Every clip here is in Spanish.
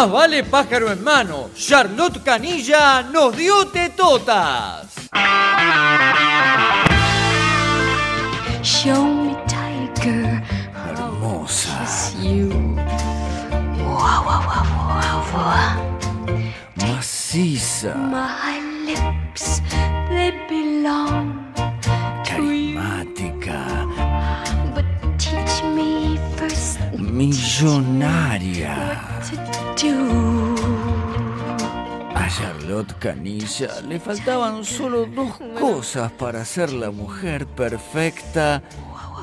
Más vale pájaro en mano. Charlotte Caniggia nos dio tetotas. Show me tiger. Hermosa. Wow, wow, wow, wow, wow. Maciza. My lips, they belong. Carismática. But teach me first. Millonaria. What to do. A Charlotte Caniggia le faltaban solo dos cosas para ser la mujer perfecta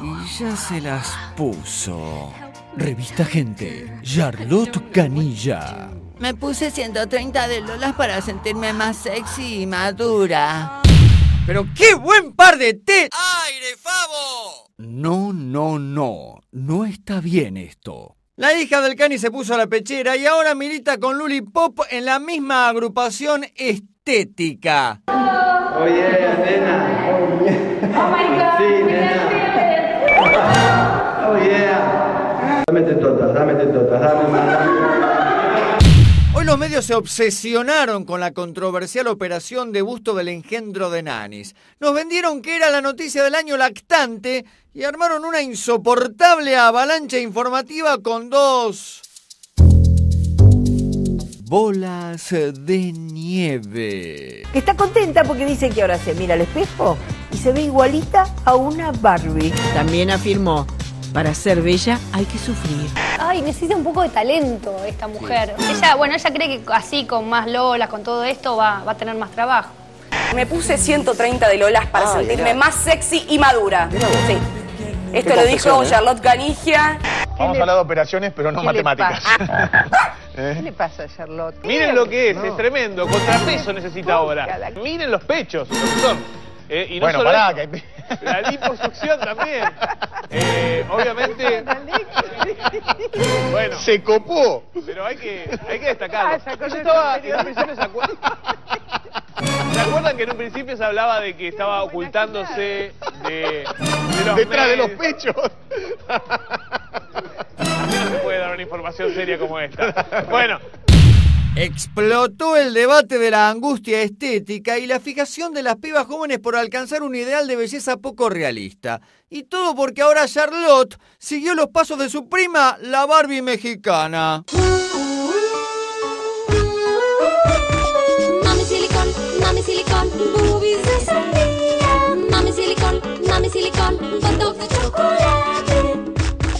y ya se las puso. Revista Gente, Charlotte Caniggia. Me puse 130 de lolas para sentirme más sexy y madura. ¡Pero qué buen par de té! ¡Aire, Favo! No, no, no. No está bien esto. La hija del Cani se puso a la pechera y ahora milita con Lulipop en la misma agrupación estética. Hello. Oye, nena. Oh, yeah. Oh, my God. Sí, nena. Oh, yeah. Dame tetotas, dame tetotas, dame más. Hoy los medios se obsesionaron con la controversial operación de busto del engendro de Nanis. Nos vendieron que era la noticia del año lactante y armaron una insoportable avalancha informativa con dos... bolas de nieve. Que está contenta porque dice que ahora se mira al espejo y se ve igualita a una Barbie. También afirmó... para ser bella hay que sufrir. Ay, necesita un poco de talento esta mujer. Sí. Ella, bueno, ella cree que así, con más lolas, con todo esto, va a tener más trabajo. Me puse 130 de lolas para sentirme más sexy y madura. Sí. Esto lo dijo Charlotte Caniggia. Vamos a hablar de operaciones, pero no matemáticas. ¿Qué le pasa a Charlotte? Miren lo que es tremendo. Contrapeso necesita ahora. Miren los pechos, doctor. Y no bueno, solo pará, eso, que... la liposucción también. Obviamente... bueno, se copó. Pero hay que destacarlo. Yo estaba en prisiones. ¿Se acuerdan que en un principio se hablaba de que estaba ocultándose de los detrás medios, de los pechos? No se puede dar una información seria como esta. Bueno... explotó el debate de la angustia estética y la fijación de las pibas jóvenes por alcanzar un ideal de belleza poco realista. Y todo porque ahora Charlotte siguió los pasos de su prima, la Barbie mexicana. Mami silicón, mami silicón, boobies de sandía. Mami silicón, hot dog de chocolate.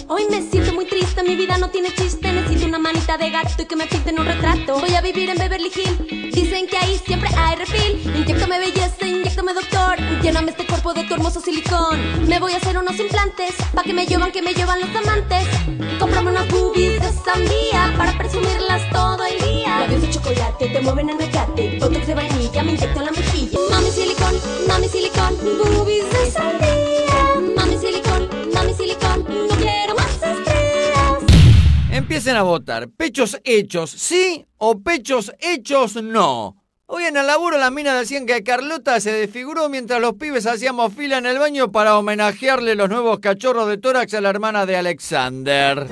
Hoy me siento muy triste, mi vida no tiene chiste. Necesito una manita de gato y que me pinten un retrato. Voy a vivir en Beverly Hills, dicen que ahí siempre hay refil. Inyéctame belleza, inyéctame doctor, lléname este cuerpo de tu hermoso silicón. Me voy a hacer unos implantes, pa' que me llevan los amantes. Cómprame unas boobies de sandía, para presumirlas todo el día. Labios de chocolate, te mueven el mecate. Botox de vainilla, me inyecto en la mejilla. Mami silicón, boobies de sandía. Mami silicón, no quiero más estrellas. Empiecen a votar. ¿Pechos hechos sí o pechos hechos no? Hoy en el laburo las minas decían que Carlota se desfiguró mientras los pibes hacíamos fila en el baño para homenajearle los nuevos cachorros de tórax a la hermana de Alexander.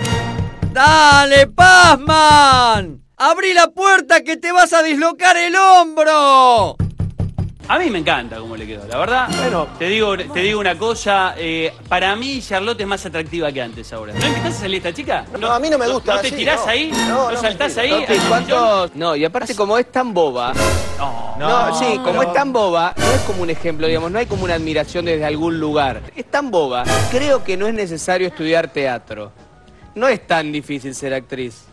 ¡Dale, Pazman! ¡Abrí la puerta que te vas a dislocar el hombro! A mí me encanta cómo le quedó, la verdad. Bueno, te digo una cosa, para mí Charlotte es más atractiva que antes ahora. ¿No empezaste a salir esta chica? No, a mí no me gusta. ¿No te tirás ahí? ¿No saltás ahí? No, y aparte como es tan boba... No, sí, como es tan boba, no es como un ejemplo, digamos, no hay como una admiración desde algún lugar. Es tan boba. Creo que no es necesario estudiar teatro. No es tan difícil ser actriz.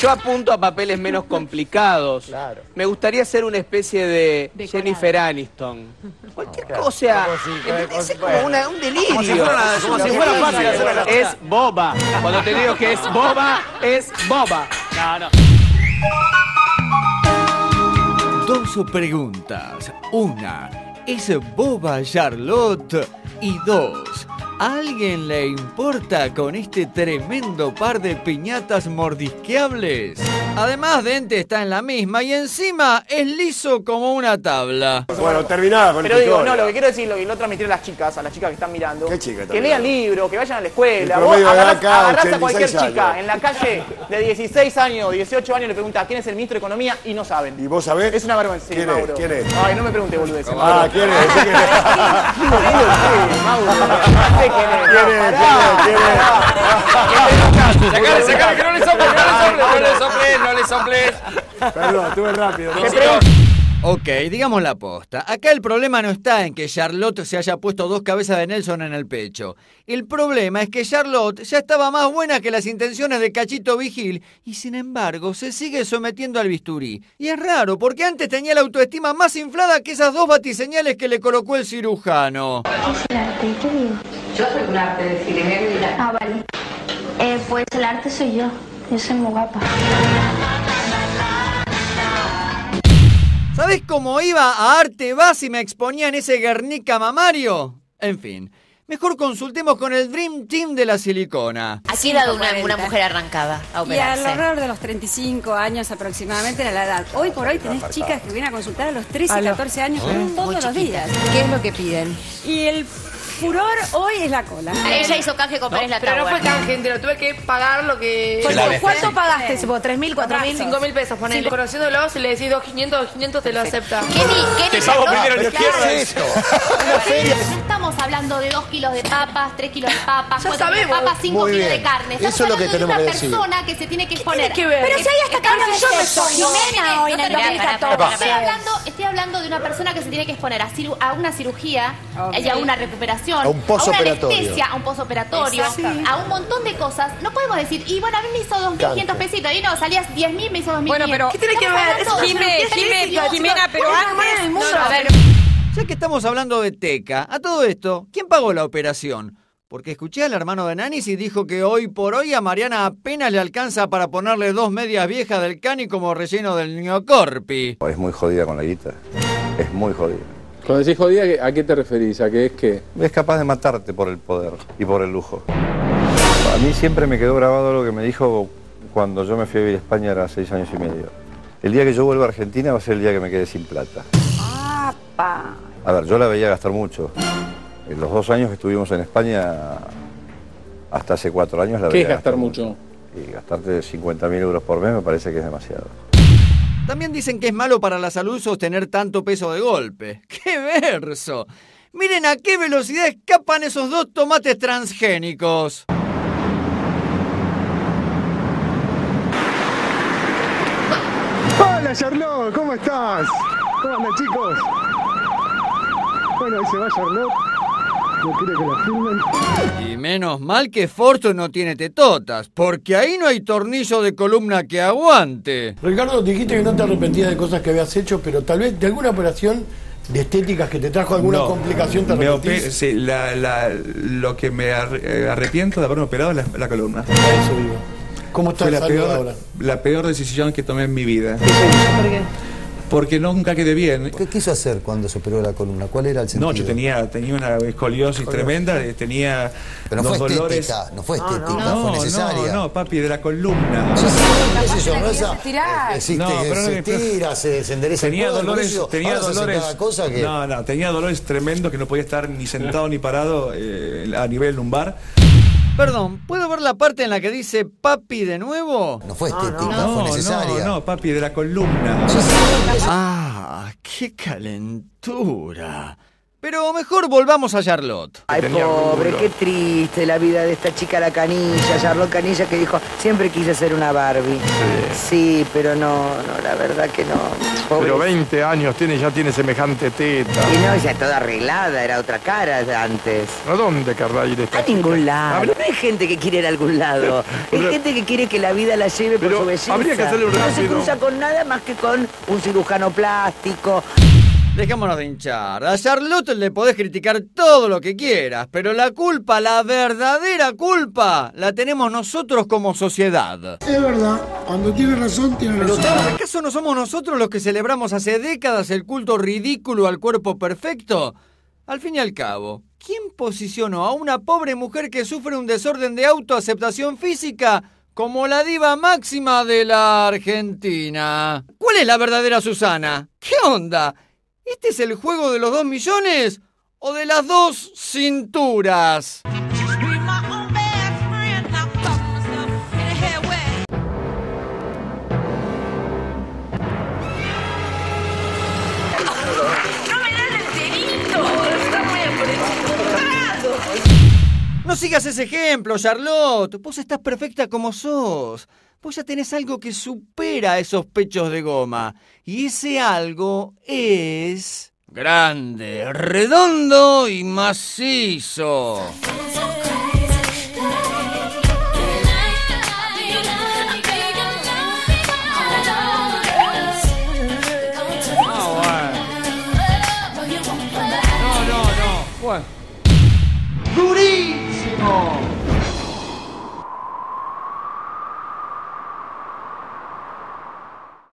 Yo apunto a papeles menos complicados. Claro. Me gustaría ser una especie de Jennifer Aniston. Cualquier cosa. Es como un delirio. Como si fuera fácil hacer la... Es boba. Cuando te digo que es boba, es boba. No. Dos preguntas. Una, ¿es boba Charlotte? Y dos, ¿A alguien le importa con este tremendo par de piñatas mordisqueables? Además, Dente está en la misma y encima es liso como una tabla. Bueno, terminada con el tutorial. Pero digo, no, lo que quiero decir, lo que no transmitir a las chicas que están mirando, que lean libros, que vayan a la escuela. Vos agarrás a cualquier chica en la calle de 16 años, 18 años, le preguntás quién es el ministro de Economía y no saben. ¿Y vos sabés? Es una vergüenza. ¿Quién es? ¿Quién es? Ay, no me preguntes, boludeces. Ah, ¿quién es? ¿Quién es? Mauro. ¿Quién es? Sacale, que no le soples, no le soples. Perdón, estuve rápido. Ok, digamos la posta. Acá el problema no está en que Charlotte se haya puesto dos cabezas de Nelson en el pecho. El problema es que Charlotte ya estaba más buena que las intenciones de Cachito Vigil y sin embargo se sigue sometiendo al bisturí. Y es raro porque antes tenía la autoestima más inflada que esas dos batiseñales que le colocó el cirujano. ¿Es el arte? ¿Qué digo? Yo soy un arte, decirle, mira. Ah, vale. Pues el arte soy yo. Yo soy muy guapa. ¿Sabés cómo iba a Arte Vas y me exponía en ese Guernica mamario? En fin, mejor consultemos con el Dream Team de la silicona. ¿A qué edad una mujer arrancaba a operarse? Y alrededor de los 35 años aproximadamente era la edad. Hoy por hoy tenés chicas que vienen a consultar a los 13 y 14 años todos los días. ¿Qué es lo que piden? Y el furor hoy es la cola. Ella hizo canje con Pérez la Pero no fue canje, lo tuve que pagar lo que... ¿Cuánto pagaste? $3.000, $4.000, $5.000 pesos. Ponele. Conociéndolo, si le decís $2.500, $2.500 te lo acepta. ¿Qué es esto? No estamos hablando de 2 kilos de papas, 3 kilos de papas, 4 kilos de papas, 5 kilos de carne. Estamos hablando de una persona que se tiene que exponer. Pero si hay hasta carne de sexo, Jimena, hoy en el 2014. Estoy hablando de una persona que se tiene que exponer a una cirugía y a una recuperación. A un postoperatorio. Anestesia, a un postoperatorio, a un montón de cosas. No podemos decir, y bueno, a mí me hizo 2.500 pesitos, y no, salías 10.000, me hizo 2.000. Bueno, pero ¿qué tiene que ver? Jimena, pero antes... Ya que estamos hablando de Teca, a todo esto, ¿quién pagó la operación? Porque escuché al hermano de Nanis y dijo que hoy por hoy a Mariana apenas le alcanza para ponerle dos medias viejas del Cani como relleno del Neocorpi. Es muy jodida con la guita, es muy jodida. Cuando decís jodida, ¿a qué te referís? ¿A qué es que? Es capaz de matarte por el poder y por el lujo. A mí siempre me quedó grabado lo que me dijo cuando yo me fui a vivir a España hace 6 años y medio. El día que yo vuelva a Argentina va a ser el día que me quede sin plata. ¡Apa! A ver, yo la veía gastar mucho. En los 2 años que estuvimos en España, hasta hace 4 años la veía. ¿Qué es gastar mucho? Y gastarte 50.000 euros por mes me parece que es demasiado. También dicen que es malo para la salud sostener tanto peso de golpe. ¡Qué verso! Miren a qué velocidad escapan esos dos tomates transgénicos. Hola Charlotte, ¿cómo estás? ¿Cómo andan, chicos? Bueno, ahí se va Charlotte. No quiere que la filmen. Y menos mal que Forzo no tiene tetotas, porque ahí no hay tornillo de columna que aguante. Ricardo, dijiste que no te arrepentías de cosas que habías hecho, pero tal vez de alguna operación de estéticas que te trajo alguna complicación te arrepentís. Sí, lo que me arrepiento de haberme operado es la columna. Eso digo. ¿Cómo estás? La peor decisión que tomé en mi vida. ¿Por qué? Porque nunca quedé bien. ¿Qué quiso hacer cuando se operó la columna? ¿Cuál era el sentido? No, yo tenía una escoliosis tremenda, tenía pero no dos fue dolores. Estética, no fue estética, fue necesaria. No, papi, de la columna. No, se tira, se endereza. Tenía dolores, tenía dolores tremendos que no podía estar ni sentado ni parado a nivel lumbar. Perdón, ¿puedo ver la parte en la que dice papi de nuevo? No fue estética, fue necesaria. No, papi, de la columna. Ah, qué calentura. Pero mejor volvamos a Charlotte. Ay, pobre, qué triste la vida de esta chica la Caniggia, Charlotte Caniggia, que dijo, siempre quise ser una Barbie. Sí, pero no, la verdad que no. Pobre. Pero 20 años tiene, ya tiene semejante teta. Y no, ya toda arreglada, era otra cara antes. ¿A dónde querrá ir esta chica? A ningún lado. No hay gente que quiere ir a algún lado. Hay gente que quiere que la vida la lleve por su belleza. Habría que hacerle un no se cruza con nada más que con un cirujano plástico. Dejémonos de hinchar. A Charlotte le podés criticar todo lo que quieras, pero la culpa, la verdadera culpa, la tenemos nosotros como sociedad. Es verdad, cuando tiene razón, tiene razón. ¿Acaso no somos nosotros los que celebramos hace décadas el culto ridículo al cuerpo perfecto? Al fin y al cabo, ¿quién posicionó a una pobre mujer que sufre un desorden de autoaceptación física como la diva máxima de la Argentina? ¿Cuál es la verdadera Susana? ¿Qué onda? ¿Este es el juego de los 2 millones o de las 2 cinturas? No sigas ese ejemplo, Charlotte. Vos estás perfecta como sos. Vos ya tenés algo que supera esos pechos de goma. Y ese algo es... grande, redondo y macizo. No, no, no. Bueno. ¡Durísimo!